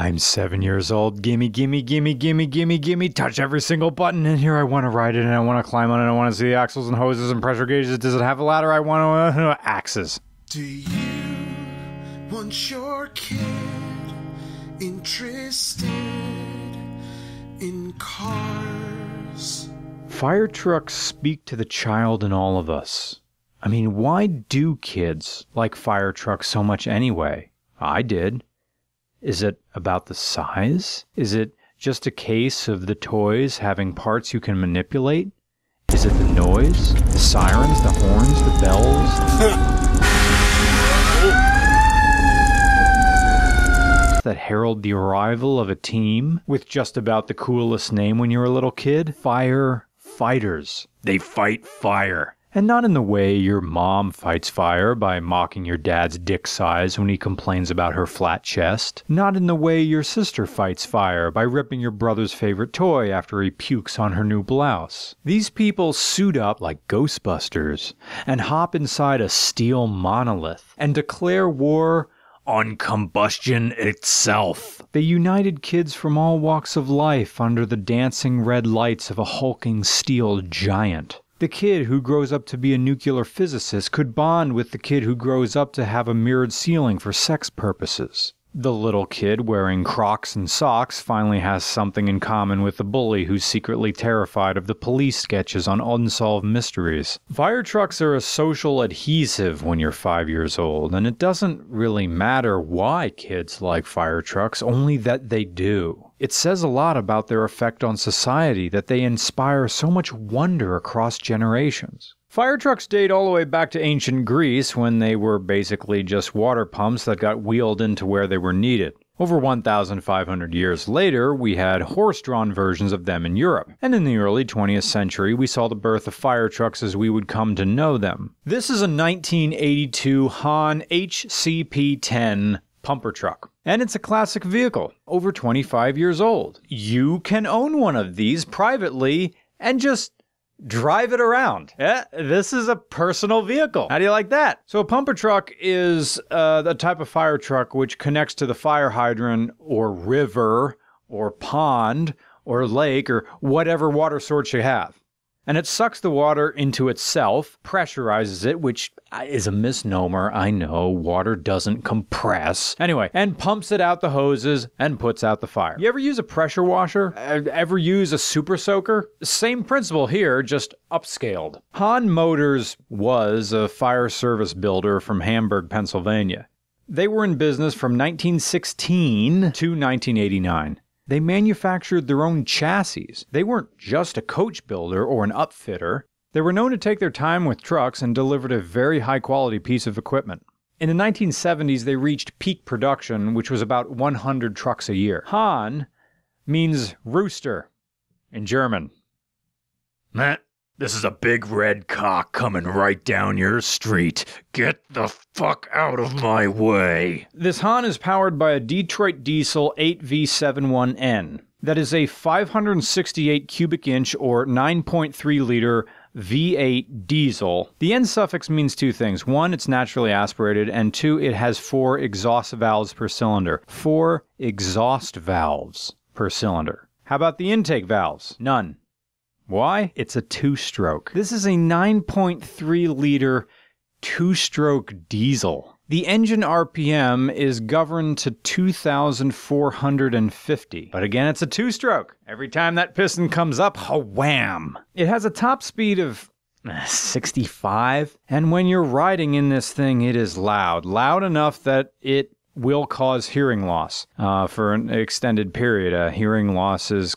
I'm 7 years old. Gimme, gimme, gimme, gimme, gimme, gimme. Touch every single button in here. I want to ride it, and I want to climb on it. I want to see the axles and hoses and pressure gauges. Does it have a ladder? I want to axes. Do you want your kid interested in cars? Fire trucks speak to the child in all of us. I mean, why do kids like fire trucks so much anyway? I did. Is it about the size? Is it just a case of the toys having parts you can manipulate? Is it the noise? The sirens? The horns? The bells? That herald the arrival of a team with just about the coolest name when you're a little kid? Firefighters. They fight fire. And not in the way your mom fights fire by mocking your dad's dick size when he complains about her flat chest. Not in the way your sister fights fire by ripping your brother's favorite toy after he pukes on her new blouse. These people suit up like Ghostbusters and hop inside a steel monolith and declare war on combustion itself. They united kids from all walks of life under the dancing red lights of a hulking steel giant. The kid who grows up to be a nuclear physicist could bond with the kid who grows up to have a mirrored ceiling for sex purposes. The little kid wearing Crocs and socks finally has something in common with the bully who's secretly terrified of the police sketches on Unsolved Mysteries. Fire trucks are a social adhesive when you're 5 years old, and it doesn't really matter why kids like fire trucks, only that they do. It says a lot about their effect on society that they inspire so much wonder across generations. Fire trucks date all the way back to ancient Greece when they were basically just water pumps that got wheeled into where they were needed. Over 1,500 years later, we had horse-drawn versions of them in Europe. And in the early 20th century, we saw the birth of fire trucks as we would come to know them. This is a 1982 Hahn HCP-10 pumper truck. And it's a classic vehicle, over 25 years old. You can own one of these privately and just drive it around. Yeah, this is a personal vehicle. How do you like that? So a pumper truck is the type of fire truck which connects to the fire hydrant or river or pond or lake or whatever water source you have. And it sucks the water into itself, pressurizes it, which is a misnomer, I know. Water doesn't compress. Anyway, and pumps it out the hoses and puts out the fire. You ever use a pressure washer? Ever use a super soaker? Same principle here, just upscaled. Hahn Motors was a fire service builder from Hamburg, Pennsylvania. They were in business from 1916 to 1989. They manufactured their own chassis. They weren't just a coach builder or an upfitter. They were known to take their time with trucks and delivered a very high-quality piece of equipment. In the 1970s, they reached peak production, which was about 100 trucks a year. Hahn means rooster in German. This is a big red cock coming right down your street. Get the fuck out of my way. This Hahn is powered by a Detroit Diesel 8V71N. That is a 568 cubic inch or 9.3 liter V8 diesel. The N suffix means two things. One, it's naturally aspirated, and two, it has four exhaust valves per cylinder. Four exhaust valves per cylinder. How about the intake valves? None. Why? It's a two-stroke. This is a 9.3-liter two-stroke diesel. The engine RPM is governed to 2,450. But again, it's a two-stroke. Every time that piston comes up, wham! It has a top speed of 65. And when you're riding in this thing, it is loud. Loud enough that it will cause hearing loss for an extended period. Hearing loss is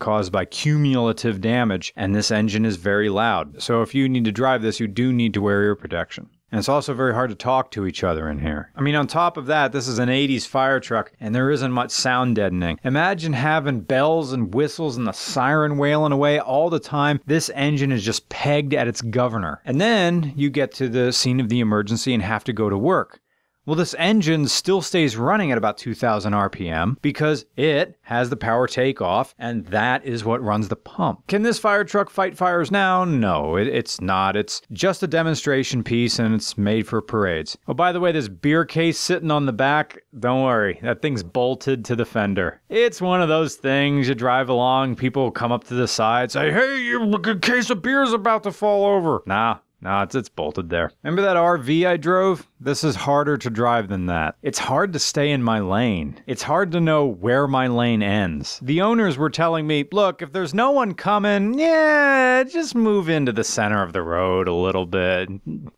caused by cumulative damage, and this engine is very loud. So if you need to drive this, you do need to wear ear protection. And it's also very hard to talk to each other in here. I mean, on top of that, this is an 80s fire truck, and there isn't much sound deadening. Imagine having bells and whistles and the siren wailing away all the time. This engine is just pegged at its governor. And then you get to the scene of the emergency and have to go to work. Well, this engine still stays running at about 2,000 RPM because it has the power takeoff, and that is what runs the pump. Can this fire truck fight fires now? No, it's not. It's just a demonstration piece, and it's made for parades. Oh, by the way, this beer case sitting on the back, don't worry, that thing's bolted to the fender. It's one of those things you drive along, people come up to the side, say, hey, a case of beer's about to fall over. Nah, it's bolted there. Remember that RV I drove? This is harder to drive than that. It's hard to stay in my lane. It's hard to know where my lane ends. The owners were telling me, look, if there's no one coming, yeah, just move into the center of the road a little bit.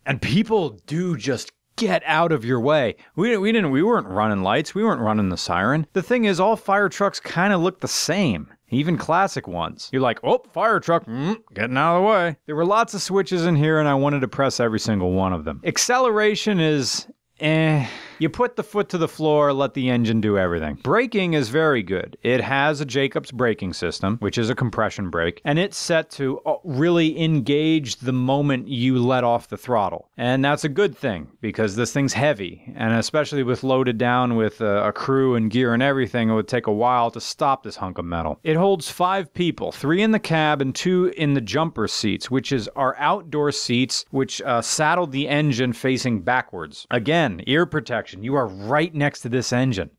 And people do just get out of your way. We weren't running lights. We weren't running the siren. The thing is, all fire trucks kind of look the same. Even classic ones. You're like, oh, fire truck, getting out of the way. There were lots of switches in here, and I wanted to press every single one of them. Acceleration is, You put the foot to the floor, let the engine do everything. Braking is very good. It has a Jacobs braking system, which is a compression brake, and it's set to really engage the moment you let off the throttle. And that's a good thing, because this thing's heavy, and especially with loaded down with a crew and gear and everything, it would take a while to stop this hunk of metal. It holds 5 people, 3 in the cab and 2 in the jumper seats, which is our outdoor seats, which saddled the engine facing backwards. Again, ear protection. You are right next to this engine.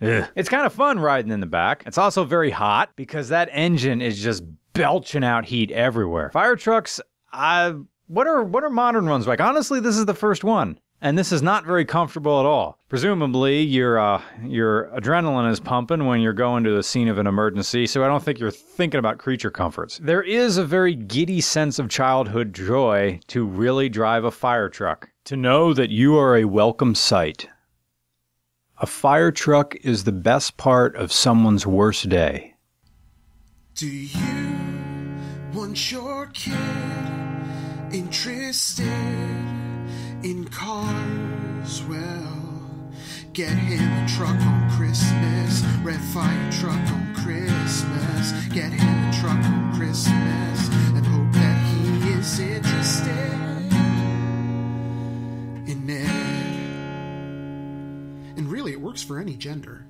Ugh. It's kind of fun riding in the back. It's also very hot because that engine is just belching out heat everywhere. Fire trucks, what are modern ones like? Honestly, this is the first one. And this is not very comfortable at all. Presumably, your adrenaline is pumping when you're going to the scene of an emergency, so I don't think you're thinking about creature comforts. There is a very giddy sense of childhood joy to really drive a fire truck. To know that you are a welcome sight. A fire truck is the best part of someone's worst day. Do you want your kid interested in cars? Well, get him a truck on Christmas. Red fire truck on Christmas. Get him a truck on Christmas and hope that he is interested in it. And really, it works for any gender.